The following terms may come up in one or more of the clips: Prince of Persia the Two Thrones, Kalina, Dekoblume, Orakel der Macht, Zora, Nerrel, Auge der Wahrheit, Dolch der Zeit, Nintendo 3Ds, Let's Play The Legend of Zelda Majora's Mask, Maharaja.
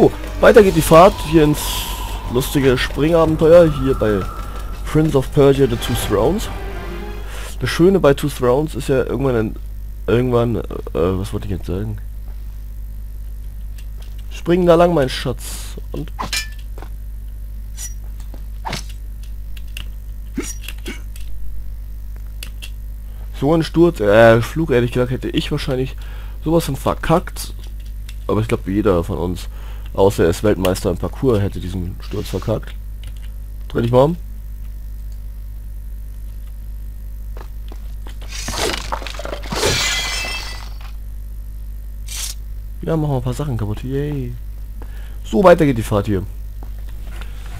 So, weiter geht die Fahrt hier ins lustige Springabenteuer hier bei Prince of Persia the Two Thrones. Das Schöne bei Two Thrones ist ja was wollte ich jetzt sagen? Spring da lang, mein Schatz. Und so ein Sturz, Flug, ehrlich gesagt, hätte ich wahrscheinlich sowas von verkackt. Aber ich glaube, jeder von uns, außer er ist Weltmeister im Parkour, hätte diesen Sturz verkackt. Dreh dich mal um. Ja, machen wir ein paar Sachen kaputt. Yay. So, weiter geht die Fahrt hier.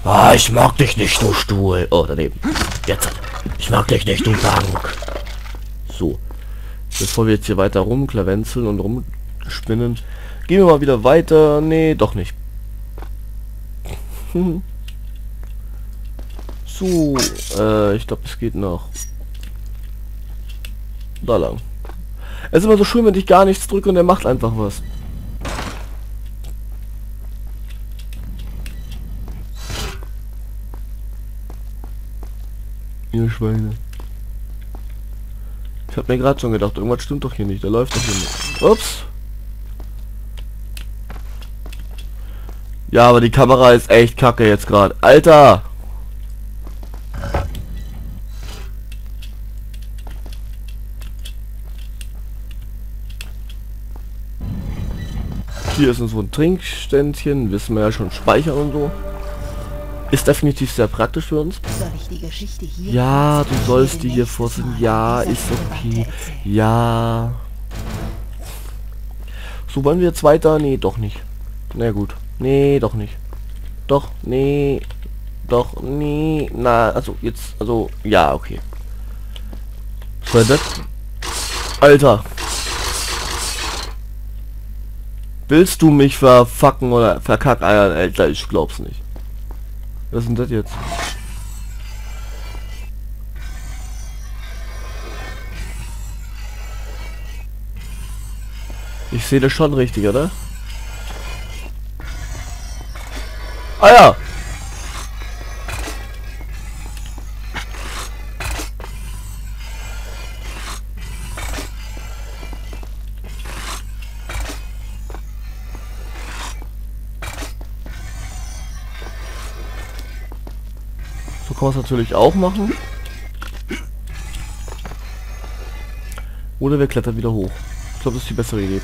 Ah, ich mag dich nicht, du Stuhl. Oh, daneben. Jetzt. Ich mag dich nicht, du Bank. So. Bevor wir jetzt hier weiter rumklavenzeln und rumspinnen, gehen wir mal wieder weiter. Nee, doch nicht. So, ich glaube, es geht noch da lang. Es ist immer so schön, wenn ich gar nichts drücke und er macht einfach was. Ihr Schweine. Ich habe mir gerade schon gedacht, irgendwas stimmt doch hier nicht. Der läuft doch hier nicht. Ups. Ja, aber die Kamera ist echt kacke jetzt gerade. Alter! Hier ist so ein Trinkständchen, wissen wir ja schon, speichern und so. Ist definitiv sehr praktisch für uns. Soll ich die Geschichte hier? Ja, du sollst die hier vorziehen. Ja, ist okay. Ja. So, wollen wir jetzt weiter? Nee, doch nicht. Na gut. Nee, doch nicht. Doch, nee. Doch, nee. Na, also jetzt, also, ja, okay. Was war das? Alter. Willst du mich verfacken oder verkackeiern, Alter? Ich glaub's nicht. Was ist denn das jetzt? Ich sehe das schon richtig, oder? Ah ja! So kann man es natürlich auch machen. Oder wir klettern wieder hoch. Ich glaube, das ist die bessere Idee.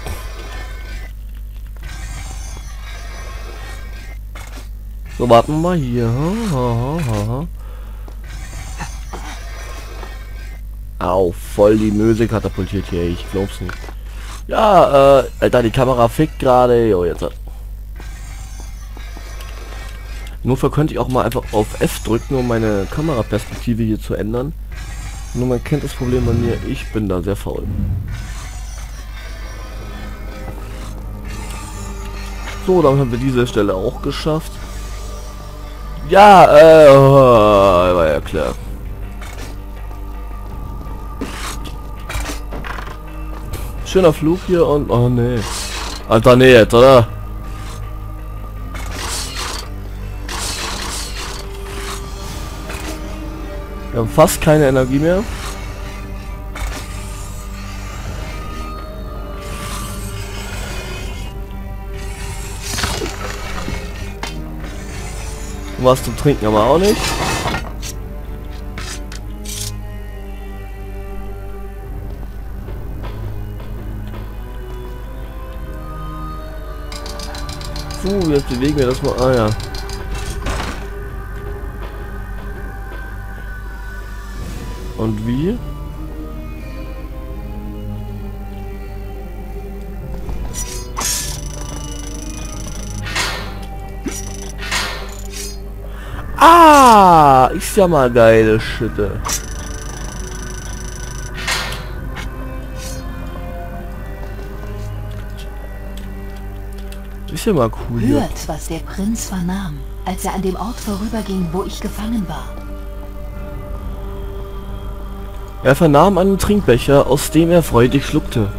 So, warten wir mal hier. Au, voll die Möse katapultiert hier, ich glaub's nicht. Ja, Alter, die Kamera fickt gerade. Jo, jetzt. Nur könnte ich auch mal einfach auf F drücken, um meine Kameraperspektive hier zu ändern. Nur man kennt das Problem bei mir, ich bin da sehr faul. So, dann haben wir diese Stelle auch geschafft. Ja, war ja klar. Schöner Flug hier und... Oh nee. Alter, nee jetzt, oder? Wir haben fast keine Energie mehr. Was zum Trinken aber auch nicht. So, jetzt bewegen wir das mal. Ah ja. Und wie? Ah, ist ja mal geile Schütte. Ist ja mal cool. Hört, was der Prinz vernahm, als er an dem Ort vorüberging, wo ich gefangen war. Er vernahm einen Trinkbecher, aus dem er freudig schluckte.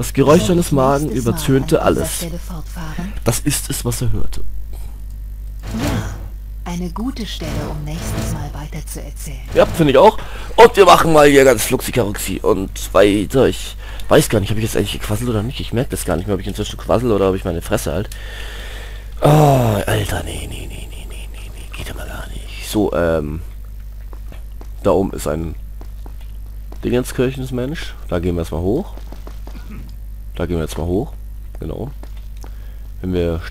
Das Geräusch seines Magen übertönte alles. Das ist es, was er hörte. Ja, eine gute Stelle, um nächstes Mal weiter zu erzählen. Ja, finde ich auch. Und wir machen mal hier ganz fluxi-karuxi und weiter. Ich weiß gar nicht, ob ich jetzt eigentlich gequasselt oder nicht. Ich merke das gar nicht mehr, ob ich inzwischen quassel oder ob ich meine Fresse halt. Oh, Alter, nee, geht immer gar nicht. So, da oben ist ein Dingenskirchensmensch. Da gehen wir erstmal hoch. Da gehen wir jetzt mal hoch. Genau. Wenn wir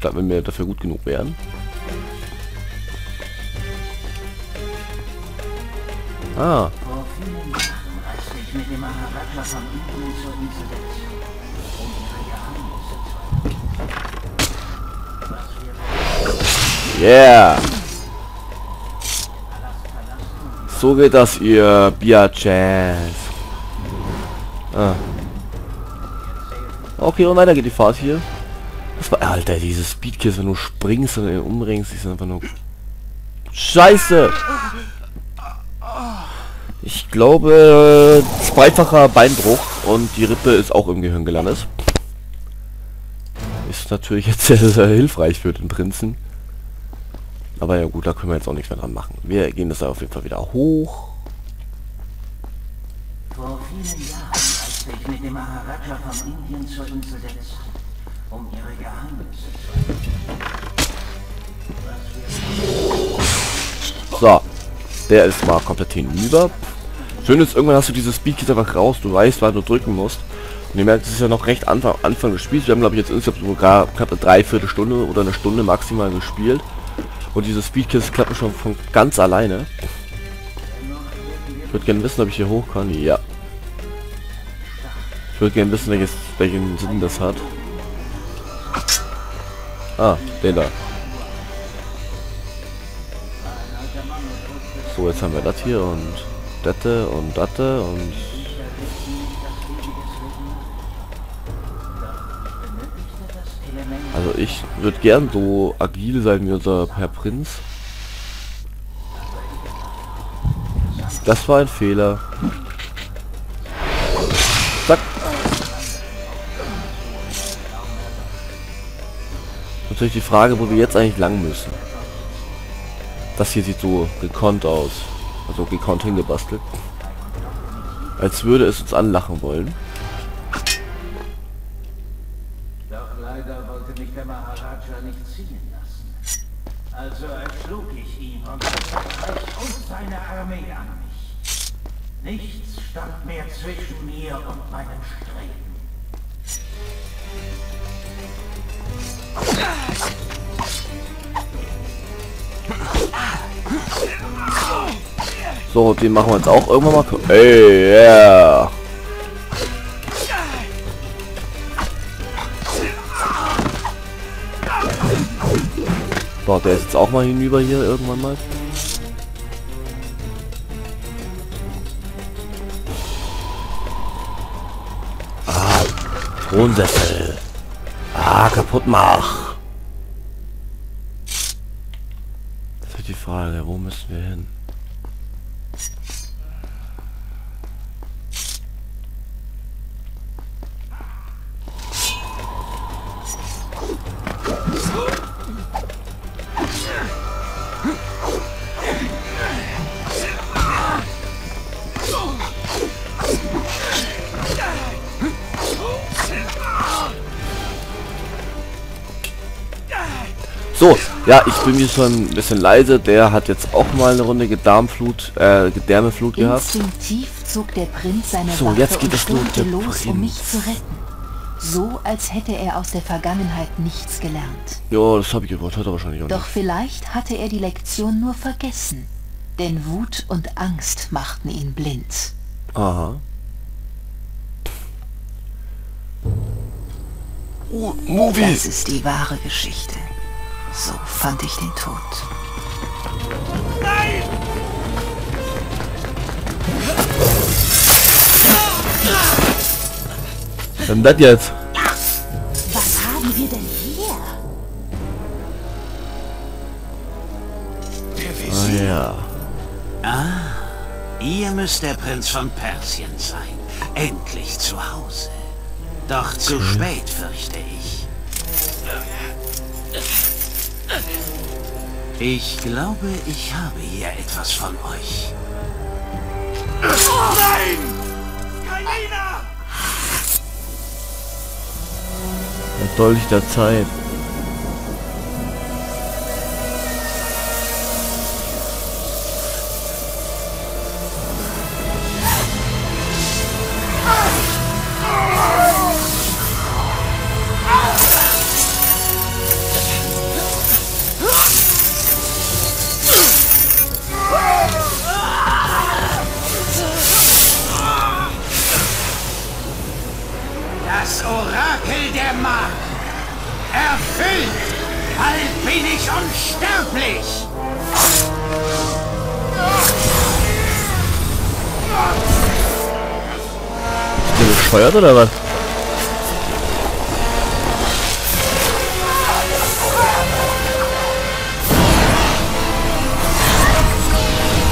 dafür gut genug wären. Ah. Vor vielen Jahren, als ich mit dem Maharaja von Indien zur Insel des um ihre Geheimnisse zu erfahren. Yeah! So geht das, ihr Biatches. Ah. Okay, und weiter geht die Fahrt hier. Das war, Alter, dieses Speedkiss, wenn du springst und umringst, ist einfach nur... Scheiße! Ich glaube, zweifacher Beinbruch und die Rippe ist auch im Gehirn gelandet. Ist natürlich jetzt sehr, sehr hilfreich für den Prinzen. Aber ja gut, da können wir jetzt auch nichts mehr dran machen. Wir gehen das auf jeden Fall wieder hoch. Vor vielen Jahren, als ich mit dem Maharaja von Indien zur Insel der Zeit, um ihre Geheimnisse zu erfahren. So, der ist mal komplett hinüber. Schön ist, irgendwann hast du dieses Speedkit einfach raus, du weißt, wann du drücken musst. Und ihr merkt, es ist ja noch recht Anfang des Spiels. Wir haben, glaube ich, jetzt insgesamt sogar knapp eine Dreiviertelstunde oder eine Stunde maximal gespielt. Und diese Speedkits klappen schon von ganz alleine. Ich würde gerne wissen, ob ich hier hoch kann. Ja. Ich würde gerne wissen, welchen Sinn das hat. Ah, den da. So, jetzt haben wir das hier und Dette und Datte und... Also ich würde gern so agil sein wie unser Herr Prinz. Das war ein Fehler. Zack. Natürlich die Frage, wo wir jetzt eigentlich lang müssen. Das hier sieht so gekonnt aus. Also gekonnt hingebastelt. Als würde es uns anlachen wollen. Doch leider wollte mich der Maharaja nicht ziehen lassen. Also erschlug ich ihn und seine Armee an mich. Nichts stand mehr zwischen mir und meinem Streben. So, den machen wir jetzt auch irgendwann mal. Ey, yeah. So, der ist jetzt auch mal hinüber hier irgendwann mal. Ah, Thronsessel. Ah, kaputt mach. Das ist die Frage, wo müssen wir hin? So, ja, ich bin mir schon ein bisschen leise. Der hat jetzt auch mal eine Runde Gedärmeflut gehabt. Instinktiv zog der Prinz seine Waffe und stürmte los, um mich zu retten. So, als hätte er aus der Vergangenheit nichts gelernt. Ja, das habe ich gewollt, hat er wahrscheinlich auch nicht. Doch vielleicht hatte er die Lektion nur vergessen. Denn Wut und Angst machten ihn blind. Aha. Oh, Movie. Das ist die wahre Geschichte. So fand ich den Tod. Nein! Was ist denn das jetzt? Was haben wir denn hier? Oh ja. Ah, ihr müsst der Prinz von Persien sein. Endlich zu Hause. Doch zu spät, fürchte ich. Ich glaube, ich habe hier etwas von euch. Nein! Kalina! Der Dolch der Zeit. Das Orakel der Macht, erfüllt, bald bin ich unsterblich! Bist du bescheuert oder was?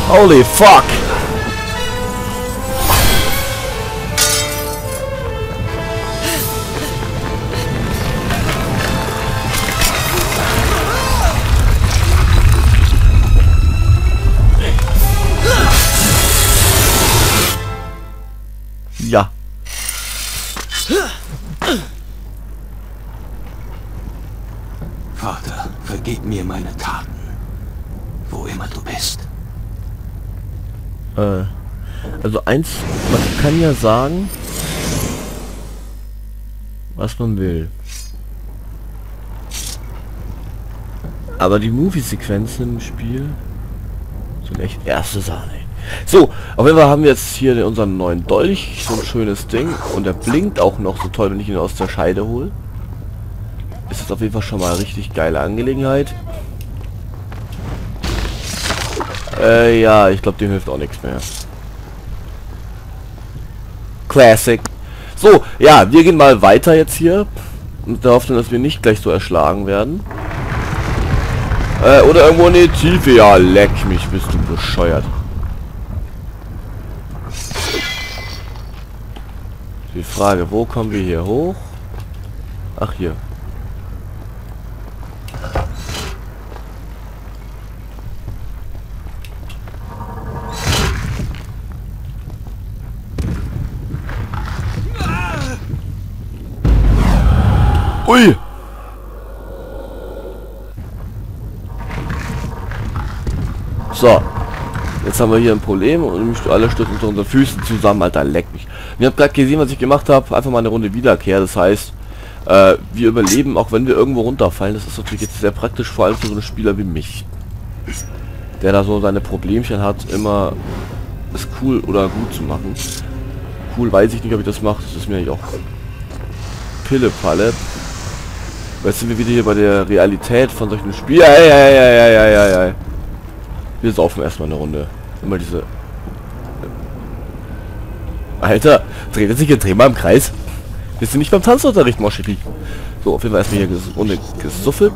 Holy fuck! Ja. Vater, vergib mir meine Taten. Wo immer du bist. Also eins, man kann ja sagen, was man will. Aber die Movie-Sequenzen im Spiel sind echt erste Sahne. So, auf jeden Fall haben wir jetzt hier unseren neuen Dolch, so ein schönes Ding, und der blinkt auch noch so toll, wenn ich ihn aus der Scheide hole. Ist jetzt auf jeden Fall schon mal eine richtig geile Angelegenheit. Ja, ich glaube, dem hilft auch nichts mehr. Classic. So, ja, wir gehen mal weiter jetzt hier und hoffen, dass wir nicht gleich so erschlagen werden. Oder irgendwo in die Tiefe. Ja, leck mich, bist du bescheuert. Die Frage, wo kommen wir hier hoch? Ach, hier. Ui! So. Jetzt haben wir hier ein Problem und alle Stück unter unseren Füßen zusammen, Alter, leck mich. Ihr habt gerade gesehen, was ich gemacht habe, einfach mal eine Runde Wiederkehr, das heißt, wir überleben, auch wenn wir irgendwo runterfallen. Das ist natürlich jetzt sehr praktisch, vor allem für so einen Spieler wie mich, der da so seine Problemchen hat, immer es cool oder gut zu machen. Cool weiß ich nicht, ob ich das mache, das ist mir eigentlich auch Pille-Palle. Jetzt sind wir wieder hier bei der Realität von solchen Spielen. Wir saufen erstmal eine Runde. Immer diese... Alter, dreht jetzt nicht hier dreimal im Kreis? Wir sind nicht beim Tanzunterricht, Moscheli. So, auf jeden Fall erstmal hier Runde gesuffelt.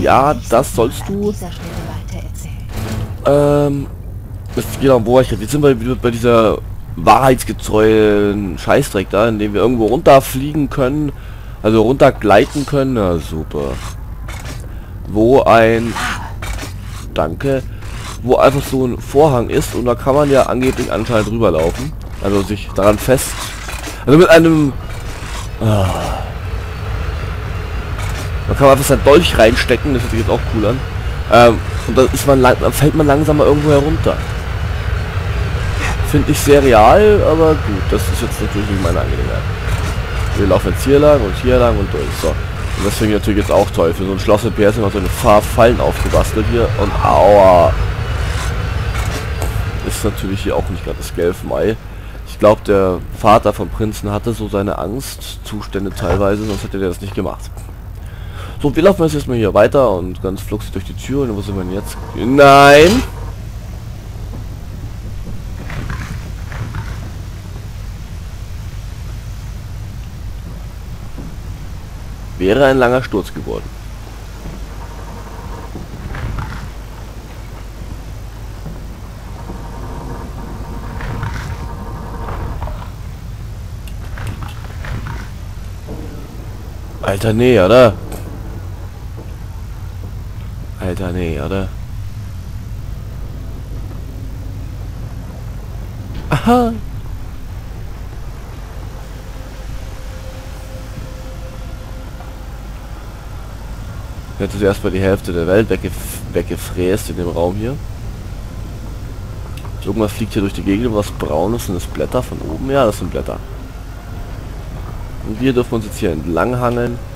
Ja, das sollst du. Genau, wo ich... Jetzt sind wir wieder bei dieser wahrheitsgetreuen Scheißdreck da, in dem wir irgendwo runterfliegen können. Also runtergleiten können. Na, super. Wo ein... Danke, wo einfach so ein Vorhang ist und da kann man ja angeblich anscheinend rüberlaufen, also sich daran fest, also mit einem man kann einfach sein Dolch reinstecken, das hört sich jetzt auch cool an, und dann ist man fällt man langsam mal irgendwo herunter. Finde ich sehr real, aber gut, das ist jetzt natürlich nicht meine Angelegenheit. Wir laufen jetzt hier lang und durch, so. Und das finde ich natürlich jetzt auch toll. Für so ein Schloss mit PS immer so eine Fallen aufgebastelt hier. Und aua. Ist natürlich hier auch nicht gerade das Gelfmei. Ich glaube, der Vater von Prinzen hatte so seine Angstzustände teilweise, sonst hätte der das nicht gemacht. So, wir laufen jetzt erstmal hier weiter und ganz flugs durch die Tür. Und wo sind wir denn jetzt? Nein! Wäre ein langer Sturz geworden. Alter, nee, oder? Alter, nee, oder? Aha! Hättest du erstmal die Hälfte der Welt weggefräst in dem Raum hier. Irgendwas fliegt hier durch die Gegend, was braunes, sind das Blätter von oben? Ja, das sind Blätter. Und wir dürfen uns jetzt hier entlang hangeln.